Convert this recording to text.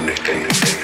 anything.